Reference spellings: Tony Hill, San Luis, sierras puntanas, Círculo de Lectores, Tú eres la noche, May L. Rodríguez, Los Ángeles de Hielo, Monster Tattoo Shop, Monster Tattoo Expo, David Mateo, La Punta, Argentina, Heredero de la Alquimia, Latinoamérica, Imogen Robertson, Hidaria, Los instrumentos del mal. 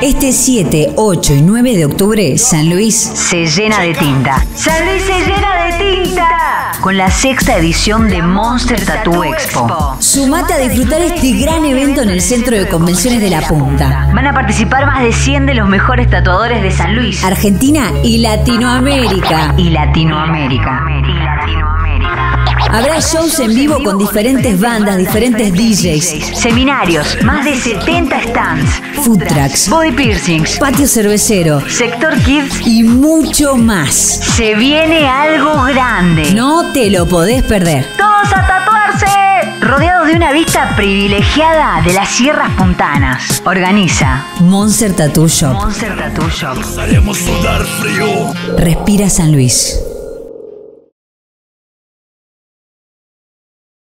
Este 7, 8 y 9 de octubre, San Luis se llena de tinta. ¡San Luis se llena de tinta! Con la sexta edición de Monster Tattoo Expo. Sumate a disfrutar este gran evento en el Centro de Convenciones de La Punta. Van a participar más de 100 de los mejores tatuadores de San Luis, Argentina y Latinoamérica. Habrá shows en vivo con diferentes bandas, diferentes DJs, seminarios, más de 70 stands, food trucks, body piercings, patio cervecero, sector kids y mucho más. Se viene algo grande. No te lo podés perder. ¡Todos a tatuarse! Rodeados de una vista privilegiada de las sierras puntanas. Organiza Monster Tattoo Shop. Haremos sudar frío. Respira San Luis.